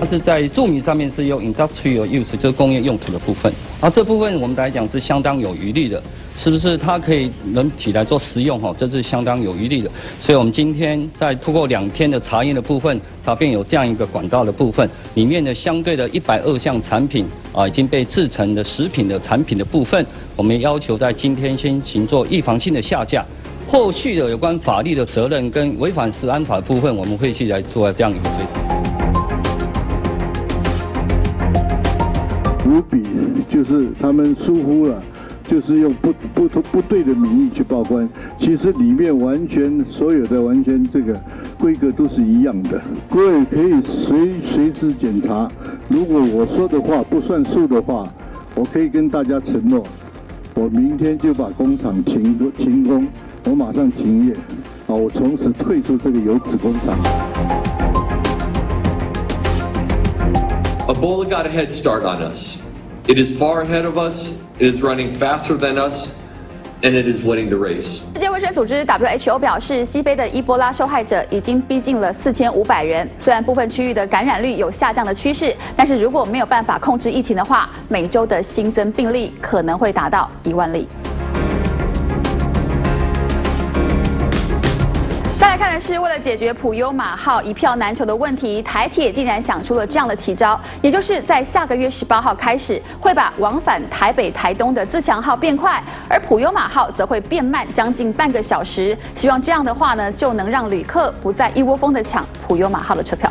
它是在住民上面是用 industrial use， 就是工业用途的部分。啊，这部分我们来讲是相当有余力的，是不是？它可以人体来做食用哈，这是相当有余力的。所以我们今天在通过2天的查验的部分，查遍有这样一个管道的部分，里面的相对的120项产品啊，已经被制成的食品的产品的部分，我们要求在今天先行做预防性的下架。 后续的有关法律的责任跟违反食安法的部分，我们会去来做这样一个追查。无比就是他们疏忽了，就是用不对的名义去报关，其实里面完全所有的完全这个规格都是一样的，各位可以随时检查。如果我说的话不算数的话，我可以跟大家承诺，我明天就把工厂停工。 我马上停业，啊！我从此退出这个油脂工厂。Ebola got a head start on us. It is far ahead of us. It is running faster than us, and it is winning the race. 世界卫生组织 （WHO） 表示，西非的伊波拉受害者已经逼近了4500人。虽然部分区域的感染率有下降的趋势，但是如果没有办法控制疫情的话，每周的新增病例可能会达到1万例。 看的是，为了解决普悠玛号一票难求的问题，台铁竟然想出了这样的奇招，也就是在下个月18号开始，会把往返台北、台东的自强号变快，而普悠玛号则会变慢将近半个小时。希望这样的话呢，就能让旅客不再一窝蜂地抢普悠玛号的车票。